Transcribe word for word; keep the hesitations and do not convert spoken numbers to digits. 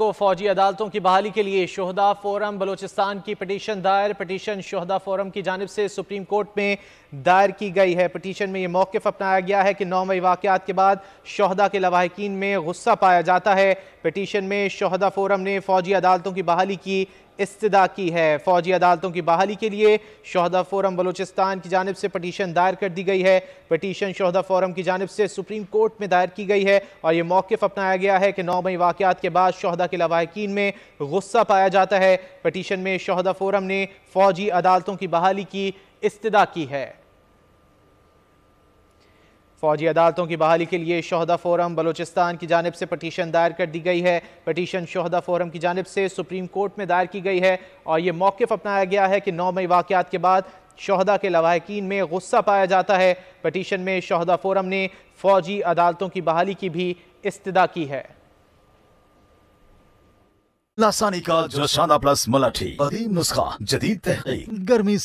को फौजी अदालतों की बहाली के लिए शोहदा फोरम बलोचिस्तान की पिटीशन दायर। पिटीशन शोहदा फोरम की जानिब से सुप्रीम कोर्ट में दायर की गई है। पिटीशन में ये मौक़िफ़ अपनाया गया है कि नौ मई वाक़ियात के बाद शोहदा के लवाहकीन में गुस्सा पाया जाता है। पिटीशन में शोहदा फोरम ने फौजी अदालतों की बहाली की इस्तदा की है। फौजी अदालतों की बहाली के लिए शोहदा फोरम बलोचिस्तान की जानिब से पिटीशन दायर कर दी गई है। पिटीशन शोहदा फोरम की जानिब से सुप्रीम कोर्ट में दायर की गई है और ये मौक़िफ़ अपनाया गया है कि नौ मई वाक़ियात के बाद शोहदा के लवाहकीन में गुस्सा पाया जाता है। पिटीशन में शोहदा फोरम ने फौजी अदालतों की बहाली की इस्तदा की है। फौजी अदालतों की बहाली के लिए शोहदा फोरम बलोचिस्तान की जानिब से पिटीशन दायर कर दी गई है। पिटीशन शोहदा फोरम की जानिब से सुप्रीम कोर्ट में दायर की गई है और ये मौक़िफ़ अपनाया गया है कि नौ मई वाक़ियात के बाद शोहदा के लवाहकीन में गुस्सा पाया जाता है। पिटीशन में शोहदा फोरम ने फौजी अदालतों की बहाली की भी इस्तदा की है। लासानी का जोशाना प्लस मलाठी, कदीम नुस्खा, जदीद तहकीक, गर्मी।